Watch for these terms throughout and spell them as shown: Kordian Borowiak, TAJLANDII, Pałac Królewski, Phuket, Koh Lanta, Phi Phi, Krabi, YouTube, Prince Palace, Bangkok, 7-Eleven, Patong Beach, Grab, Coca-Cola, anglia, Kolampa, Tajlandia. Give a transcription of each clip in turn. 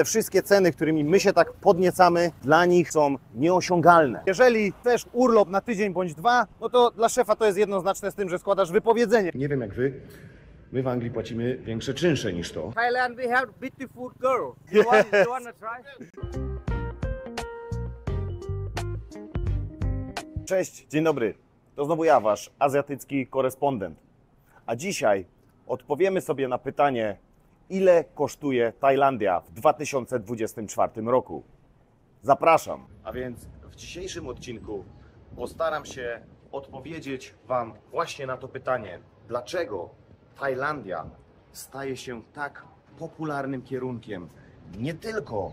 te wszystkie ceny, którymi my się tak podniecamy, dla nich są nieosiągalne. Jeżeli chcesz urlop na tydzień bądź dwa, no to dla szefa to jest jednoznaczne z tym, że składasz wypowiedzenie. Nie wiem jak wy, my w Anglii płacimy większe czynsze niż to. Thailand we have beautiful girls. You wanna try? Cześć, dzień dobry. To znowu ja, wasz azjatycki korespondent. A dzisiaj odpowiemy sobie na pytanie, ile kosztuje Tajlandia w 2024 roku. Zapraszam. A więc w dzisiejszym odcinku postaram się odpowiedzieć wam właśnie na to pytanie, dlaczego Tajlandia staje się tak popularnym kierunkiem nie tylko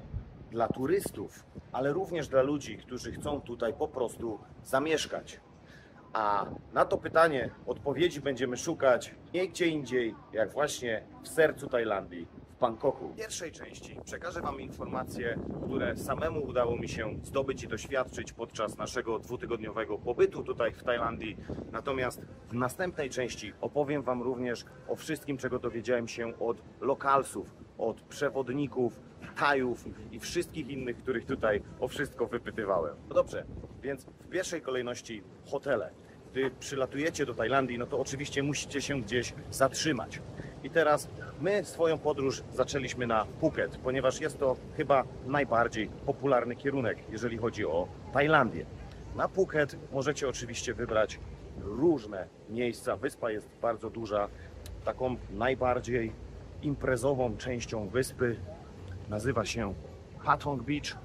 dla turystów, ale również dla ludzi, którzy chcą tutaj po prostu zamieszkać. A na to pytanie odpowiedzi będziemy szukać nie gdzie indziej, jak właśnie w sercu Tajlandii, w Bangkoku. W pierwszej części przekażę wam informacje, które samemu udało mi się zdobyć i doświadczyć podczas naszego dwutygodniowego pobytu tutaj w Tajlandii. Natomiast w następnej części opowiem wam również o wszystkim, czego dowiedziałem się od lokalsów, od przewodników, Tajów i wszystkich innych, których tutaj o wszystko wypytywałem. No dobrze, więc w pierwszej kolejności hotele. Gdy przylatujecie do Tajlandii, no to oczywiście musicie się gdzieś zatrzymać. I teraz my swoją podróż zaczęliśmy na Phuket, ponieważ jest to chyba najbardziej popularny kierunek, jeżeli chodzi o Tajlandię. Na Phuket możecie oczywiście wybrać różne miejsca. Wyspa jest bardzo duża. Taką najbardziej imprezową częścią wyspy nazywa się Patong Beach,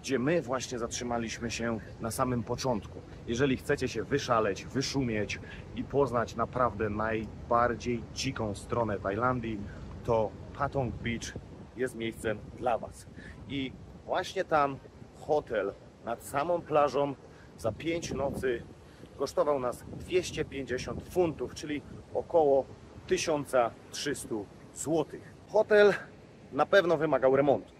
gdzie my właśnie zatrzymaliśmy się na samym początku. Jeżeli chcecie się wyszaleć, wyszumieć i poznać naprawdę najbardziej dziką stronę Tajlandii, to Patong Beach jest miejscem dla was. I właśnie tam hotel nad samą plażą za 5 nocy kosztował nas 250 funtów, czyli około 1300 zł. Hotel na pewno wymagał remontu.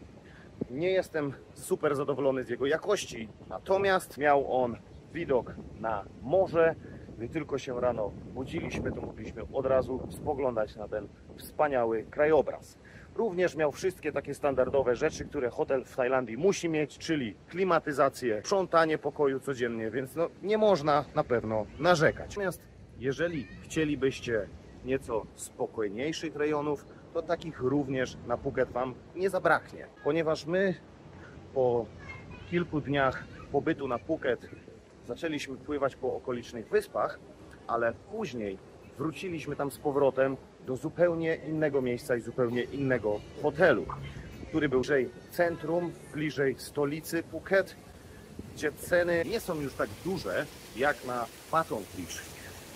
Nie jestem super zadowolony z jego jakości, natomiast miał on widok na morze. Gdy tylko się rano budziliśmy, to mogliśmy od razu spoglądać na ten wspaniały krajobraz. Również miał wszystkie takie standardowe rzeczy, które hotel w Tajlandii musi mieć, czyli klimatyzację, sprzątanie pokoju codziennie, więc no, nie można na pewno narzekać. Natomiast jeżeli chcielibyście nieco spokojniejszych rejonów, to takich również na Phuket wam nie zabraknie, ponieważ my po kilku dniach pobytu na Phuket zaczęliśmy pływać po okolicznych wyspach, ale później wróciliśmy tam z powrotem do zupełnie innego miejsca i zupełnie innego hotelu, który był bliżej centrum, bliżej stolicy Phuket, gdzie ceny nie są już tak duże jak na Patong Beach.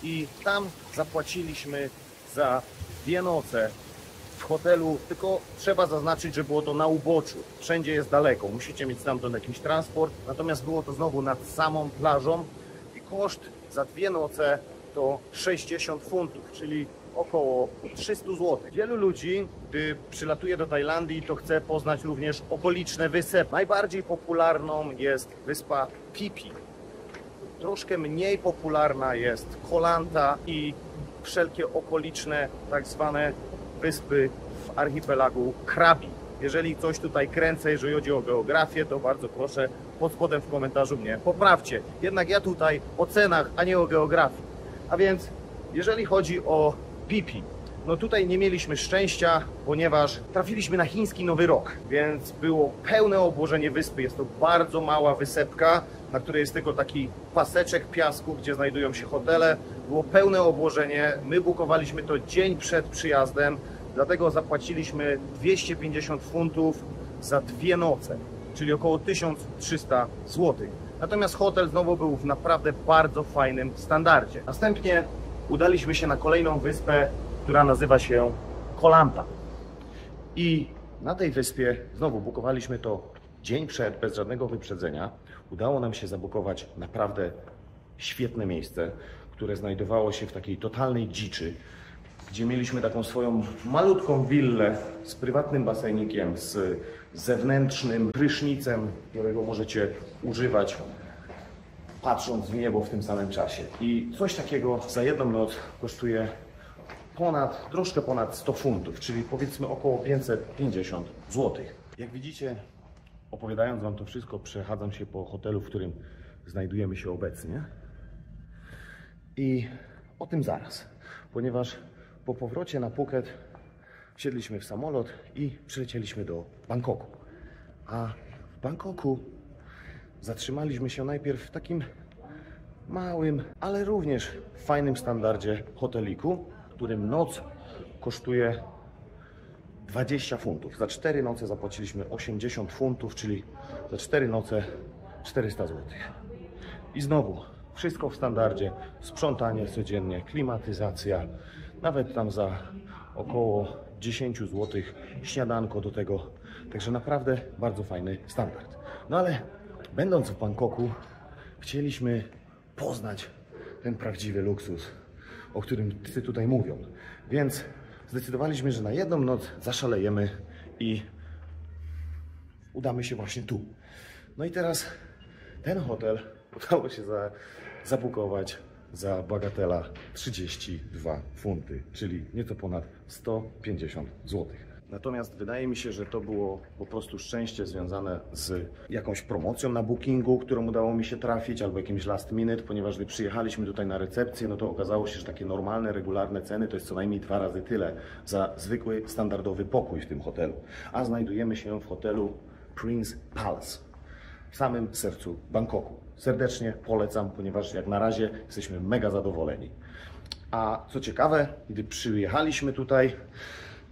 I tam zapłaciliśmy za dwie noce w hotelu, tylko trzeba zaznaczyć, że było to na uboczu. Wszędzie jest daleko, musicie mieć stamtąd jakiś transport, natomiast było to znowu nad samą plażą i koszt za dwie noce to 60 funtów, czyli około 300 zł. Wielu ludzi, gdy przylatuje do Tajlandii, to chce poznać również okoliczne wyspy. Najbardziej popularną jest wyspa Phi Phi. Troszkę mniej popularna jest Koh Lanta i wszelkie okoliczne tak zwane wyspy w archipelagu Krabi. Jeżeli coś tutaj kręcę, jeżeli chodzi o geografię, to bardzo proszę pod spodem w komentarzu mnie poprawcie. Jednak ja tutaj o cenach, a nie o geografii. A więc jeżeli chodzi o Phi Phi, no tutaj nie mieliśmy szczęścia, ponieważ trafiliśmy na chiński Nowy Rok, więc było pełne obłożenie wyspy. Jest to bardzo mała wysepka, na której jest tylko taki paseczek piasku, gdzie znajdują się hotele. Było pełne obłożenie, my bukowaliśmy to dzień przed przyjazdem, dlatego zapłaciliśmy 250 funtów za dwie noce, czyli około 1300 zł. Natomiast hotel znowu był w naprawdę bardzo fajnym standardzie. Następnie udaliśmy się na kolejną wyspę, która nazywa się Kolampa. I na tej wyspie znowu bukowaliśmy to dzień przed, bez żadnego wyprzedzenia. Udało nam się zabukować naprawdę świetne miejsce, które znajdowało się w takiej totalnej dziczy, gdzie mieliśmy taką swoją malutką willę z prywatnym basenikiem, z zewnętrznym prysznicem, którego możecie używać patrząc w niebo w tym samym czasie. I coś takiego za jedną noc kosztuje troszkę ponad 100 funtów, czyli powiedzmy około 550 zł. Jak widzicie, opowiadając wam to wszystko, przechadzam się po hotelu, w którym znajdujemy się obecnie. I o tym zaraz, ponieważ po powrocie na Phuket wsiedliśmy w samolot i przylecieliśmy do Bangkoku. A w Bangkoku zatrzymaliśmy się najpierw w takim małym, ale również fajnym standardzie hoteliku, w którym noc kosztuje 20 funtów. Za 4 noce zapłaciliśmy 80 funtów, czyli za 4 noce 400 zł. I znowu wszystko w standardzie, sprzątanie codziennie, klimatyzacja, nawet tam za około 10 zł śniadanko do tego. Także naprawdę bardzo fajny standard. No ale będąc w Bangkoku, chcieliśmy poznać ten prawdziwy luksus, o którym wszyscy tutaj mówią. Więc zdecydowaliśmy, że na jedną noc zaszalejemy i udamy się właśnie tu. No i teraz ten hotel udało się zabukować za bagatela 32 funty, czyli nieco ponad 150 zł. Natomiast wydaje mi się, że to było po prostu szczęście związane z jakąś promocją na bookingu, którą udało mi się trafić, albo jakimś last minute, ponieważ gdy przyjechaliśmy tutaj na recepcję, no to okazało się, że takie normalne, regularne ceny to jest co najmniej 2 razy tyle za zwykły, standardowy pokój w tym hotelu. A znajdujemy się w hotelu Prince Palace, w samym sercu Bangkoku. Serdecznie polecam, ponieważ jak na razie jesteśmy mega zadowoleni. A co ciekawe, gdy przyjechaliśmy tutaj,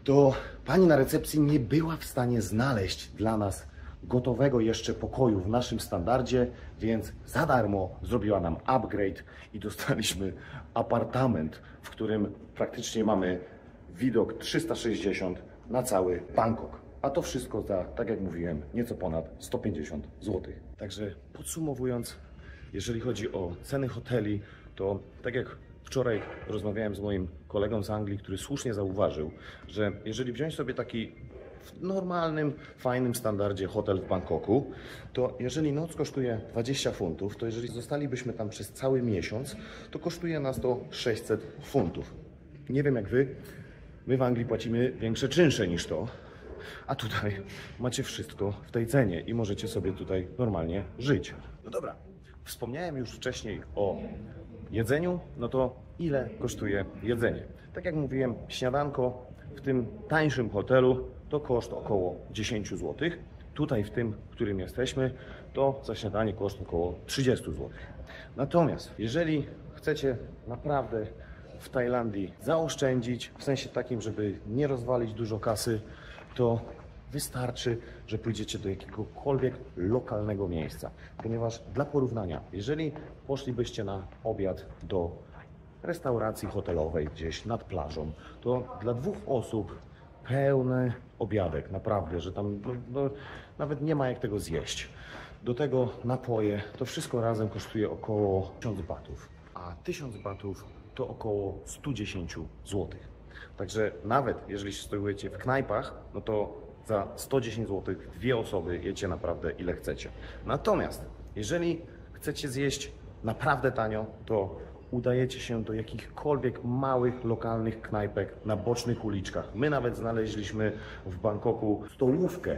to pani na recepcji nie była w stanie znaleźć dla nas gotowego jeszcze pokoju w naszym standardzie, więc za darmo zrobiła nam upgrade i dostaliśmy apartament, w którym praktycznie mamy widok 360 na cały Bangkok. A to wszystko za, tak jak mówiłem, nieco ponad 150 zł. Także podsumowując, jeżeli chodzi o ceny hoteli, to tak jak wczoraj rozmawiałem z moim kolegą z Anglii, który słusznie zauważył, że jeżeli wziąć sobie taki w normalnym, fajnym standardzie hotel w Bangkoku, to jeżeli noc kosztuje 20 funtów, to jeżeli zostalibyśmy tam przez cały miesiąc, to kosztuje nas to 600 funtów. Nie wiem jak wy, my w Anglii płacimy większe czynsze niż to, a tutaj macie wszystko w tej cenie i możecie sobie tutaj normalnie żyć. No dobra, wspomniałem już wcześniej o jedzeniu, no to ile kosztuje jedzenie? Tak jak mówiłem, śniadanko w tym tańszym hotelu to koszt około 10 zł. Tutaj w tym, w którym jesteśmy, to za śniadanie koszt około 30 zł. Natomiast jeżeli chcecie naprawdę w Tajlandii zaoszczędzić, w sensie takim, żeby nie rozwalić dużo kasy, to wystarczy, że pójdziecie do jakiegokolwiek lokalnego miejsca. Ponieważ dla porównania, jeżeli poszlibyście na obiad do restauracji hotelowej gdzieś nad plażą, to dla 2 osób pełny obiadek, naprawdę, że tam nawet nie ma jak tego zjeść. Do tego napoje, to wszystko razem kosztuje około 1000 batów, a 1000 batów to około 110 zł. Także nawet jeżeli stoicie w knajpach, no to za 110 zł 2 osoby jecie naprawdę ile chcecie. Natomiast jeżeli chcecie zjeść naprawdę tanio, to udajecie się do jakichkolwiek małych, lokalnych knajpek na bocznych uliczkach. My nawet znaleźliśmy w Bangkoku stołówkę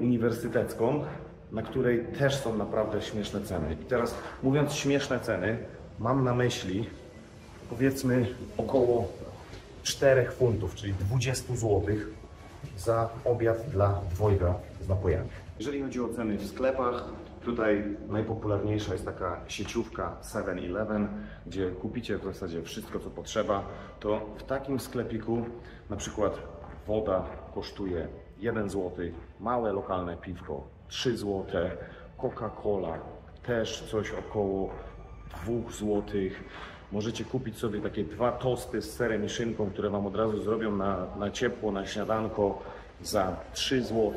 uniwersytecką, na której też są naprawdę śmieszne ceny. I teraz mówiąc śmieszne ceny, mam na myśli powiedzmy około 4 funtów, czyli 20 złotych za obiad dla 2 z napojami. Jeżeli chodzi o ceny w sklepach, tutaj najpopularniejsza jest taka sieciówka 7-Eleven, gdzie kupicie w zasadzie wszystko, co potrzeba. To w takim sklepiku na przykład woda kosztuje 1 zł, małe lokalne piwko 3 zł, Coca-Cola też coś około 2 zł. Możecie kupić sobie takie 2 tosty z serem i szynką, które wam od razu zrobią na ciepło, na śniadanko za 3 zł.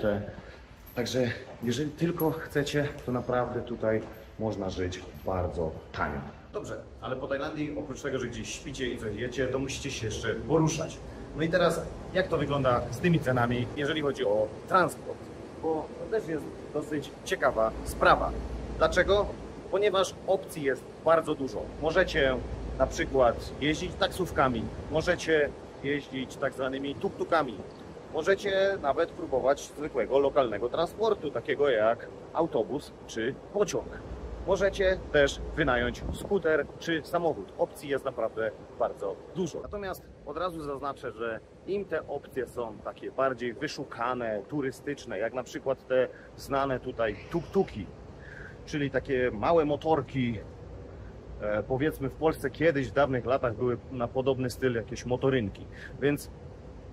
Także jeżeli tylko chcecie, to naprawdę tutaj można żyć bardzo tanio. Dobrze, ale po Tajlandii oprócz tego, że gdzieś śpicie i coś jecie, to musicie się jeszcze poruszać. No i teraz jak to wygląda z tymi cenami, jeżeli chodzi o transport? Bo to też jest dosyć ciekawa sprawa. Dlaczego? Ponieważ opcji jest bardzo dużo. Możecie na przykład jeździć taksówkami, możecie jeździć tak zwanymi tuk-tukami, możecie nawet próbować zwykłego lokalnego transportu, takiego jak autobus czy pociąg. Możecie też wynająć skuter czy samochód. Opcji jest naprawdę bardzo dużo. Natomiast od razu zaznaczę, że im te opcje są takie bardziej wyszukane, turystyczne, jak na przykład te znane tutaj tuk-tuki, czyli takie małe motorki, powiedzmy w Polsce kiedyś, w dawnych latach były na podobny styl jakieś motorynki, więc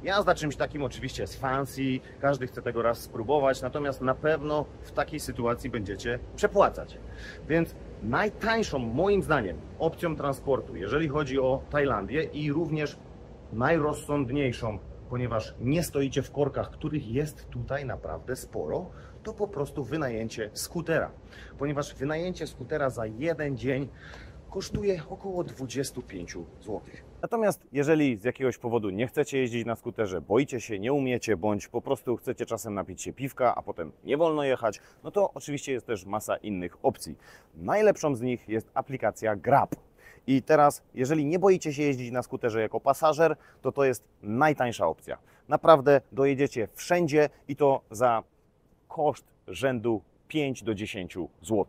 jazda czymś takim oczywiście jest fancy, każdy chce tego raz spróbować, natomiast na pewno w takiej sytuacji będziecie przepłacać. Więc najtańszą, moim zdaniem, opcją transportu, jeżeli chodzi o Tajlandię, i również najrozsądniejszą, ponieważ nie stoicie w korkach, których jest tutaj naprawdę sporo, to po prostu wynajęcie skutera. Ponieważ wynajęcie skutera za jeden dzień kosztuje około 25 zł. Natomiast jeżeli z jakiegoś powodu nie chcecie jeździć na skuterze, boicie się, nie umiecie, bądź po prostu chcecie czasem napić się piwka, a potem nie wolno jechać, no to oczywiście jest też masa innych opcji. Najlepszą z nich jest aplikacja Grab. I teraz, jeżeli nie boicie się jeździć na skuterze jako pasażer, to to jest najtańsza opcja. Naprawdę dojedziecie wszędzie i to za koszt rzędu 5 do 10 zł.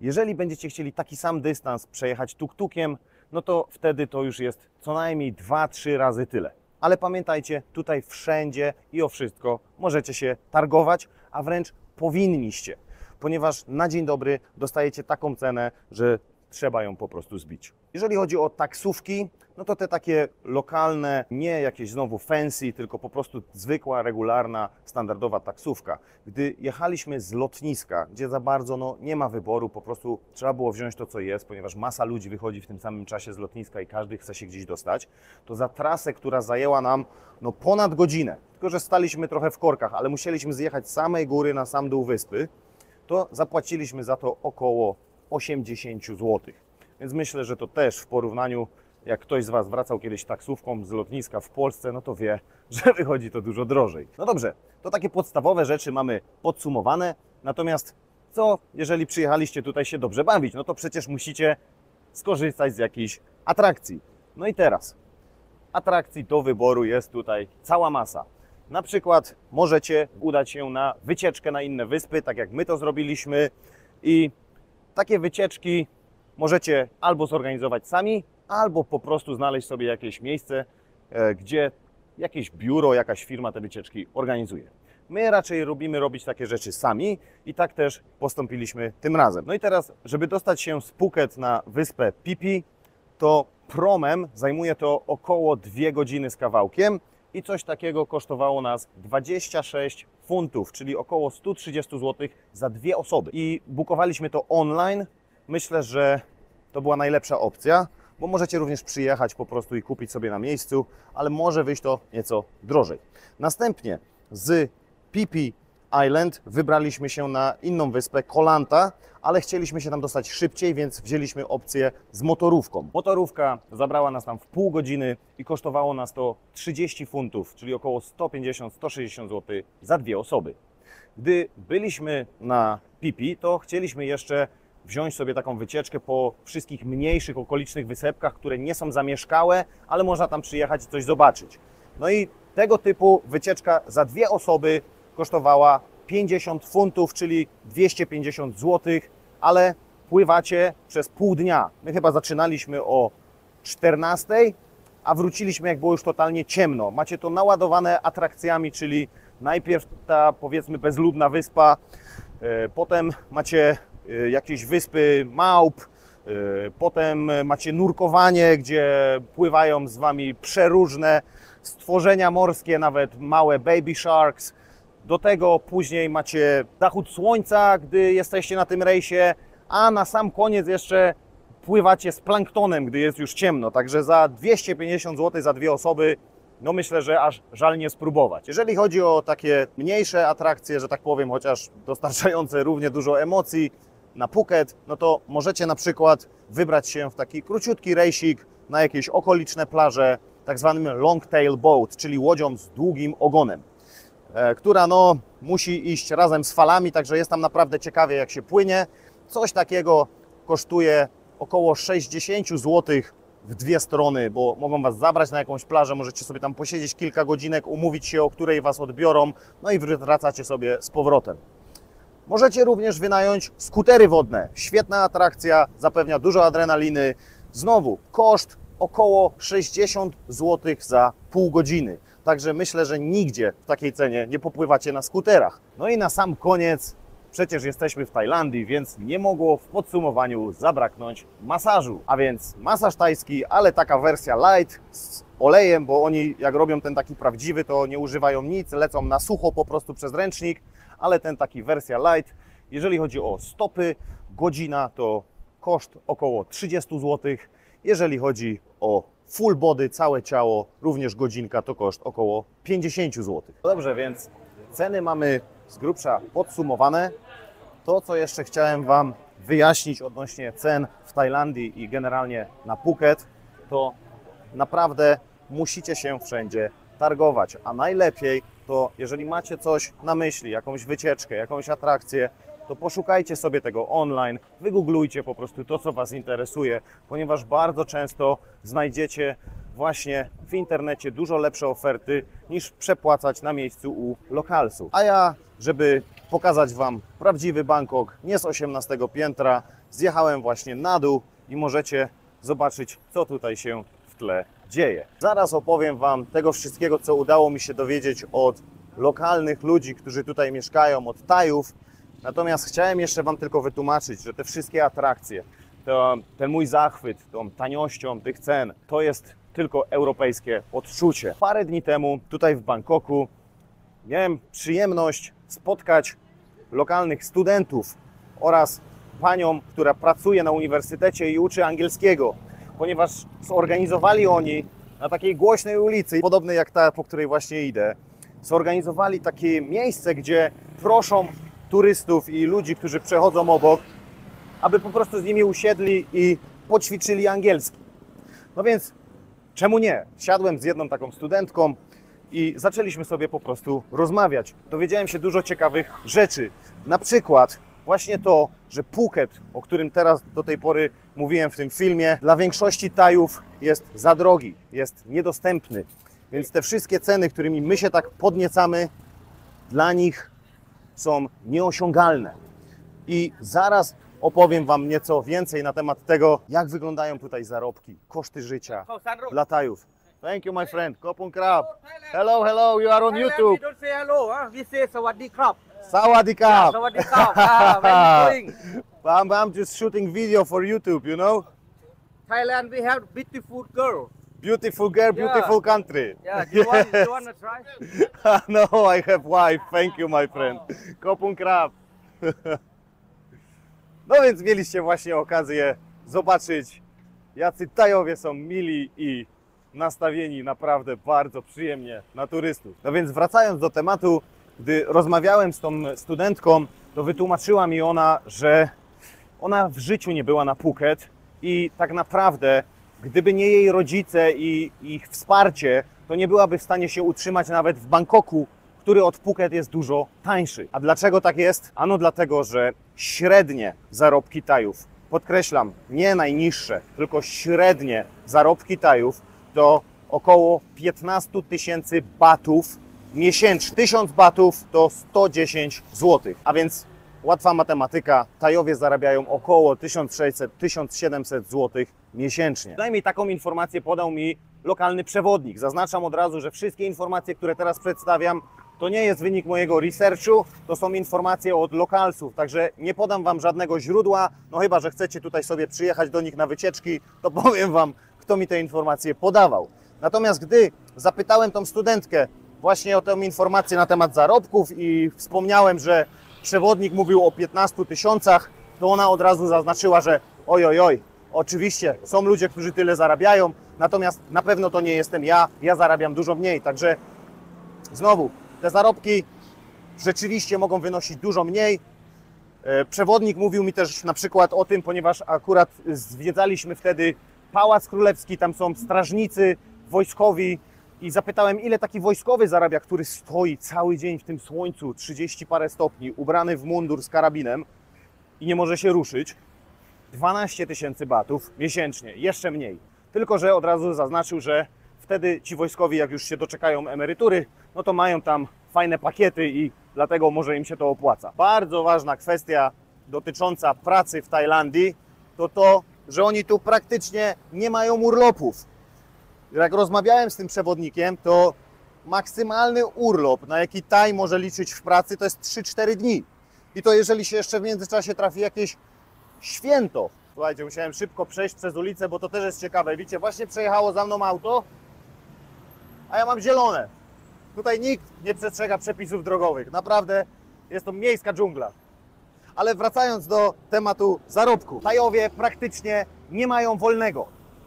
Jeżeli będziecie chcieli taki sam dystans przejechać tuk-tukiem, no to wtedy to już jest co najmniej 2-3 razy tyle. Ale pamiętajcie, tutaj wszędzie i o wszystko możecie się targować, a wręcz powinniście, ponieważ na dzień dobry dostajecie taką cenę, że trzeba ją po prostu zbić. Jeżeli chodzi o taksówki, no to te takie lokalne, nie jakieś znowu fancy, tylko po prostu zwykła, regularna, standardowa taksówka. Gdy jechaliśmy z lotniska, gdzie za bardzo nie ma wyboru, po prostu trzeba było wziąć to, co jest, ponieważ masa ludzi wychodzi w tym samym czasie z lotniska i każdy chce się gdzieś dostać, to za trasę, która zajęła nam ponad godzinę, tylko że staliśmy trochę w korkach, ale musieliśmy zjechać z samej góry na sam dół wyspy, to zapłaciliśmy za to około 80 zł. Więc myślę, że to też w porównaniu, jak ktoś z Was wracał kiedyś taksówką z lotniska w Polsce, no to wie, że wychodzi to dużo drożej. No dobrze, to takie podstawowe rzeczy mamy podsumowane, natomiast co, jeżeli przyjechaliście tutaj się dobrze bawić, no to przecież musicie skorzystać z jakiejś atrakcji. No i teraz, atrakcji do wyboru jest tutaj cała masa. Na przykład możecie udać się na wycieczkę na inne wyspy, tak jak my to zrobiliśmy, i takie wycieczki możecie albo zorganizować sami, albo po prostu znaleźć sobie jakieś miejsce, gdzie jakieś biuro, jakaś firma te wycieczki organizuje. My raczej lubimy robić takie rzeczy sami i tak też postąpiliśmy tym razem. No i teraz, żeby dostać się z Phuket na wyspę Phi Phi, to promem zajmuje to około 2 godziny z kawałkiem i coś takiego kosztowało nas 26 funtów, czyli około 130 zł za dwie osoby. I bukowaliśmy to online. Myślę, że to była najlepsza opcja, bo możecie również przyjechać po prostu i kupić sobie na miejscu, ale może wyjść to nieco drożej. Następnie z Phi Phi Island wybraliśmy się na inną wyspę, Koh Lanta, ale chcieliśmy się tam dostać szybciej, więc wzięliśmy opcję z motorówką. Motorówka zabrała nas tam w pół godziny i kosztowało nas to 30 funtów, czyli około 150-160 zł za dwie osoby. Gdy byliśmy na Phi Phi, to chcieliśmy jeszcze wziąć sobie taką wycieczkę po wszystkich mniejszych okolicznych wysepkach, które nie są zamieszkałe, ale można tam przyjechać i coś zobaczyć. No i tego typu wycieczka za dwie osoby kosztowała 50 funtów, czyli 250 zł, ale pływacie przez pół dnia. My chyba zaczynaliśmy o 14, a wróciliśmy, jak było już totalnie ciemno. Macie to naładowane atrakcjami, czyli najpierw ta, powiedzmy, bezludna wyspa, potem macie jakieś wyspy małp, potem macie nurkowanie, gdzie pływają z Wami przeróżne stworzenia morskie, nawet małe baby sharks. Do tego później macie zachód słońca, gdy jesteście na tym rejsie, a na sam koniec jeszcze pływacie z planktonem, gdy jest już ciemno. Także za 250 zł za dwie osoby, no myślę, że aż żal nie spróbować. Jeżeli chodzi o takie mniejsze atrakcje, że tak powiem, chociaż dostarczające równie dużo emocji, na Phuket, no to możecie na przykład wybrać się w taki króciutki rejsik na jakieś okoliczne plaże, tak zwanym long tail boat, czyli łodzią z długim ogonem, która musi iść razem z falami, także jest tam naprawdę ciekawie, jak się płynie. Coś takiego kosztuje około 60 zł w dwie strony, bo mogą Was zabrać na jakąś plażę, możecie sobie tam posiedzieć kilka godzinek, umówić się, o której Was odbiorą, no i wracacie sobie z powrotem. Możecie również wynająć skutery wodne. Świetna atrakcja, zapewnia dużo adrenaliny. Znowu, koszt około 60 zł za pół godziny. Także myślę, że nigdzie w takiej cenie nie popływacie na skuterach. No i na sam koniec, przecież jesteśmy w Tajlandii, więc nie mogło w podsumowaniu zabraknąć masażu. A więc masaż tajski, ale taka wersja light z olejem, bo oni jak robią ten taki prawdziwy, to nie używają nic, lecą na sucho po prostu przez ręcznik, ale ten taki wersja light. Jeżeli chodzi o stopy, godzina to koszt około 30 zł. Jeżeli chodzi o full body, całe ciało, również godzinka to koszt około 50 zł. Dobrze, więc ceny mamy z grubsza podsumowane. To, co jeszcze chciałem Wam wyjaśnić odnośnie cen w Tajlandii i generalnie na Phuket, to naprawdę musicie się wszędzie targować, a najlepiej to jeżeli macie coś na myśli, jakąś wycieczkę, jakąś atrakcję, to poszukajcie sobie tego online, wygooglujcie po prostu to, co Was interesuje, ponieważ bardzo często znajdziecie właśnie w internecie dużo lepsze oferty niż przepłacać na miejscu u lokalsów. A ja, żeby pokazać Wam prawdziwy Bangkok, nie z 18 piętra, zjechałem właśnie na dół i możecie zobaczyć, co tutaj się w tle dzieje. Zaraz opowiem Wam tego wszystkiego, co udało mi się dowiedzieć od lokalnych ludzi, którzy tutaj mieszkają, od Tajów. Natomiast chciałem jeszcze Wam tylko wytłumaczyć, że te wszystkie atrakcje, ten mój zachwyt tą taniością tych cen, to jest tylko europejskie odczucie. Parę dni temu tutaj w Bangkoku miałem przyjemność spotkać lokalnych studentów oraz panią, która pracuje na uniwersytecie i uczy angielskiego, ponieważ zorganizowali oni na takiej głośnej ulicy, podobnej jak ta, po której właśnie idę, zorganizowali takie miejsce, gdzie proszą turystów i ludzi, którzy przechodzą obok, aby po prostu z nimi usiedli i poćwiczyli angielski. No więc czemu nie? Siadłem z jedną taką studentką i zaczęliśmy sobie po prostu rozmawiać. Dowiedziałem się dużo ciekawych rzeczy. Na przykład właśnie to, że Phuket, o którym teraz do tej pory mówiłem w tym filmie, dla większości Tajów jest za drogi, jest niedostępny. Więc te wszystkie ceny, którymi my się tak podniecamy, dla nich są nieosiągalne. I zaraz opowiem Wam nieco więcej na temat tego, jak wyglądają tutaj zarobki, koszty życia dla Tajów. Thank you, my friend. Kopun Krab. Hello, hello, you are on YouTube. We don't say hello, huh? We say Sawadee Krab. Sawadee Krab. Sawadee Krab. Ah, where you going? I'm just shooting video for YouTube, you know? Thailand, we have beautiful girl. Beautiful girl, beautiful country. Yeah, do you want to try? No, I have wife. Thank you, my friend. Kopun Krab. No więc mieliście właśnie okazję zobaczyć, jacy Tajowie są mili i nastawieni naprawdę bardzo przyjemnie na turystów. No więc wracając do tematu, gdy rozmawiałem z tą studentką, to wytłumaczyła mi ona, że ona w życiu nie była na Phuket i tak naprawdę, gdyby nie jej rodzice i ich wsparcie, to nie byłaby w stanie się utrzymać nawet w Bangkoku, który od Phuket jest dużo tańszy. A dlaczego tak jest? Ano dlatego, że średnie zarobki Tajów, podkreślam, nie najniższe, tylko średnie zarobki Tajów to około 15 tysięcy batów miesięcznie. 1000 batów to 110 zł, a więc łatwa matematyka, Tajowie zarabiają około 1600-1700 zł miesięcznie. Przynajmniej taką informację podał mi lokalny przewodnik. Zaznaczam od razu, że wszystkie informacje, które teraz przedstawiam, to nie jest wynik mojego researchu, to są informacje od lokalsów, także nie podam Wam żadnego źródła, no chyba że chcecie tutaj sobie przyjechać do nich na wycieczki, to powiem Wam, kto mi te informacje podawał. Natomiast gdy zapytałem tą studentkę właśnie o tę informację na temat zarobków i wspomniałem, że przewodnik mówił o 15 tysiącach, to ona od razu zaznaczyła, że oj, oczywiście są ludzie, którzy tyle zarabiają, natomiast na pewno to nie jestem ja zarabiam dużo mniej, także znowu, te zarobki rzeczywiście mogą wynosić dużo mniej. Przewodnik mówił mi też na przykład o tym, ponieważ akurat zwiedzaliśmy wtedy Pałac Królewski, tam są strażnicy wojskowi i zapytałem, ile taki wojskowy zarabia, który stoi cały dzień w tym słońcu, 30 parę stopni, ubrany w mundur z karabinem i nie może się ruszyć. 12 tysięcy batów miesięcznie, jeszcze mniej. tylko że od razu zaznaczył, że wtedy ci wojskowi, jak już się doczekają emerytury, no to mają tam fajne pakiety i dlatego może im się to opłaca. Bardzo ważna kwestia dotycząca pracy w Tajlandii to to, że oni tu praktycznie nie mają urlopów. Jak rozmawiałem z tym przewodnikiem, to maksymalny urlop, na jaki Taj może liczyć w pracy, to jest 3-4 dni. I to jeżeli się jeszcze w międzyczasie trafi jakieś święto. Słuchajcie, musiałem szybko przejść przez ulicę, bo to też jest ciekawe. Widzicie, właśnie przejechało za mną auto, a ja mam zielone. Tutaj nikt nie przestrzega przepisów drogowych. Naprawdę jest to miejska dżungla. Ale wracając do tematu zarobku. Tajowie praktycznie nie mają wolnego.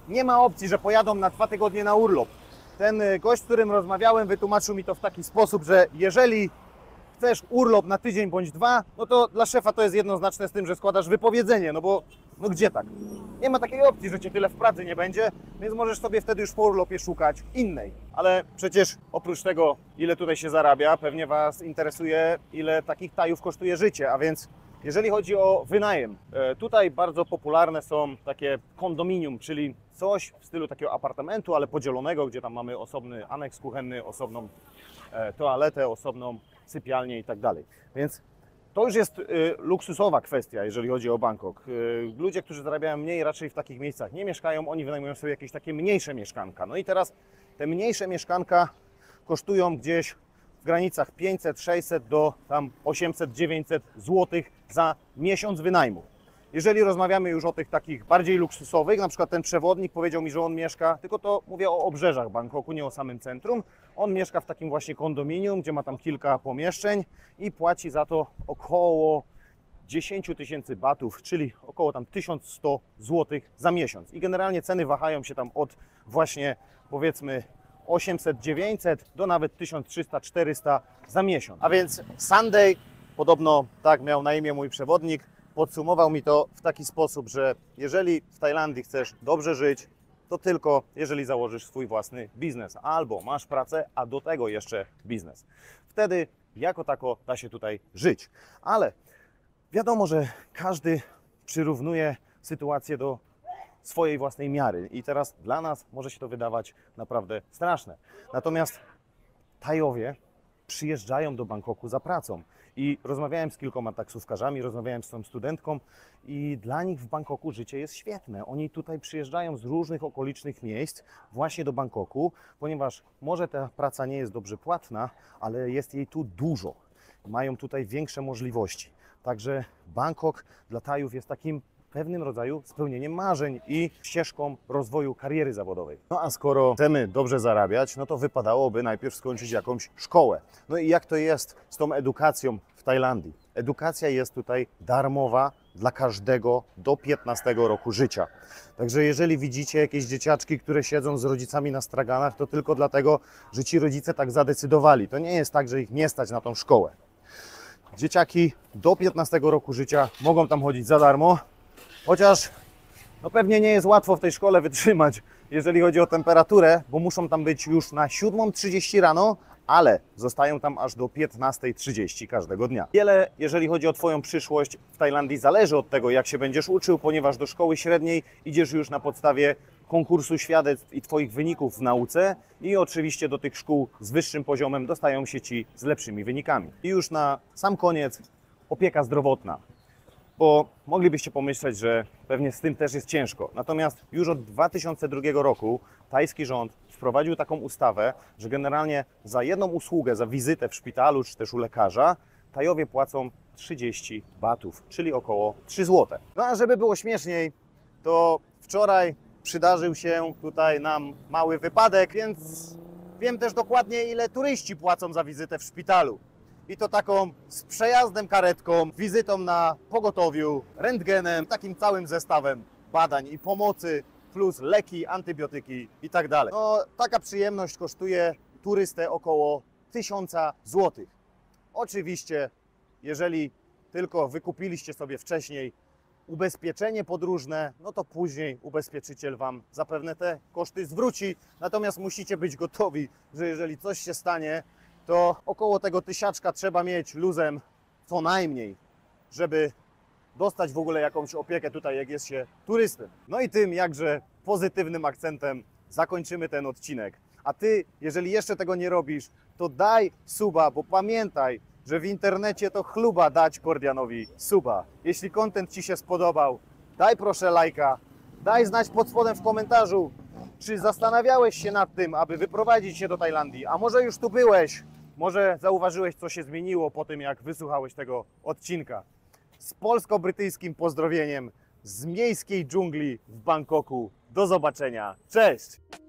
Nie ma opcji, że pojadą na 2 tygodnie na urlop. Ten gość, z którym rozmawiałem, wytłumaczył mi to w taki sposób, że jeżeli chcesz urlop na tydzień bądź 2, no to dla szefa to jest jednoznaczne z tym, że składasz wypowiedzenie, no bo no gdzie tak? Nie ma takiej opcji, że cię tyle w pracy nie będzie, więc możesz sobie wtedy już po urlopie szukać innej. Ale przecież oprócz tego, ile tutaj się zarabia, pewnie was interesuje, ile takich Tajów kosztuje życie, a więc jeżeli chodzi o wynajem, tutaj bardzo popularne są takie kondominium, czyli coś w stylu takiego apartamentu, ale podzielonego, gdzie tam mamy osobny aneks kuchenny, osobną toaletę, osobną sypialnię i tak dalej. Więc to już jest luksusowa kwestia, jeżeli chodzi o Bangkok. Ludzie, którzy zarabiają mniej, raczej w takich miejscach nie mieszkają, oni wynajmują sobie jakieś takie mniejsze mieszkanka. No i teraz te mniejsze mieszkanka kosztują gdzieś w granicach 500, 600 do tam 800, 900 zł za miesiąc wynajmu. Jeżeli rozmawiamy już o tych takich bardziej luksusowych, na przykład ten przewodnik powiedział mi, że on mieszka, tylko to mówię o obrzeżach Bangkoku, nie o samym centrum. On mieszka w takim właśnie kondominium, gdzie ma tam kilka pomieszczeń i płaci za to około 10 tysięcy batów, czyli około tam 1100 zł za miesiąc. I generalnie ceny wahają się tam od właśnie powiedzmy 800, 900 do nawet 1300, 400 za miesiąc. A więc Sunday, podobno tak miał na imię mój przewodnik, podsumował mi to w taki sposób, że jeżeli w Tajlandii chcesz dobrze żyć, to tylko jeżeli założysz swój własny biznes albo masz pracę, a do tego jeszcze biznes. Wtedy jako tako da się tutaj żyć. Ale wiadomo, że każdy przyrównuje sytuację do swojej własnej miary i teraz dla nas może się to wydawać naprawdę straszne. Natomiast Tajowie przyjeżdżają do Bangkoku za pracą. I rozmawiałem z kilkoma taksówkarzami, rozmawiałem z tą studentką i dla nich w Bangkoku życie jest świetne. Oni tutaj przyjeżdżają z różnych okolicznych miejsc właśnie do Bangkoku, ponieważ może ta praca nie jest dobrze płatna, ale jest jej tu dużo. Mają tutaj większe możliwości. Także Bangkok dla Tajów jest takim pewnym rodzaju spełnieniem marzeń i ścieżką rozwoju kariery zawodowej. No a skoro chcemy dobrze zarabiać, no to wypadałoby najpierw skończyć jakąś szkołę. No i jak to jest z tą edukacją w Tajlandii? Edukacja jest tutaj darmowa dla każdego do 15 roku życia. Także jeżeli widzicie jakieś dzieciaczki, które siedzą z rodzicami na straganach, to tylko dlatego, że ci rodzice tak zadecydowali. To nie jest tak, że ich nie stać na tą szkołę. Dzieciaki do 15 roku życia mogą tam chodzić za darmo, chociaż no pewnie nie jest łatwo w tej szkole wytrzymać, jeżeli chodzi o temperaturę, bo muszą tam być już na 7:30 rano, ale zostają tam aż do 15:30 każdego dnia. Wiele, jeżeli chodzi o Twoją przyszłość w Tajlandii, zależy od tego, jak się będziesz uczył, ponieważ do szkoły średniej idziesz już na podstawie konkursu świadectw i Twoich wyników w nauce i oczywiście do tych szkół z wyższym poziomem dostają się Ci z lepszymi wynikami. I już na sam koniec opieka zdrowotna. Bo moglibyście pomyśleć, że pewnie z tym też jest ciężko. Natomiast już od 2002 roku tajski rząd wprowadził taką ustawę, że generalnie za jedną usługę, za wizytę w szpitalu czy też u lekarza, Tajowie płacą 30 batów, czyli około 3 zł. No a żeby było śmieszniej, to wczoraj przydarzył się tutaj nam mały wypadek, więc wiem też dokładnie, ile turyści płacą za wizytę w szpitalu. I to taką z przejazdem karetką, wizytą na pogotowiu, rentgenem, takim całym zestawem badań i pomocy, plus leki, antybiotyki i tak dalej. No, taka przyjemność kosztuje turystę około 1000 zł. Oczywiście, jeżeli tylko wykupiliście sobie wcześniej ubezpieczenie podróżne, no to później ubezpieczyciel Wam zapewne te koszty zwróci. Natomiast musicie być gotowi, że jeżeli coś się stanie, to około tego 1000 trzeba mieć luzem co najmniej, żeby dostać w ogóle jakąś opiekę tutaj, jak jest się turystą. No i tym jakże pozytywnym akcentem zakończymy ten odcinek. A Ty, jeżeli jeszcze tego nie robisz, to daj suba, bo pamiętaj, że w internecie to chluba dać Kordianowi suba. Jeśli content Ci się spodobał, daj proszę lajka, daj znać pod spodem w komentarzu, czy zastanawiałeś się nad tym, aby wyprowadzić się do Tajlandii, a może już tu byłeś, może zauważyłeś, co się zmieniło po tym, jak wysłuchałeś tego odcinka. Z polsko-brytyjskim pozdrowieniem z miejskiej dżungli w Bangkoku. Do zobaczenia. Cześć!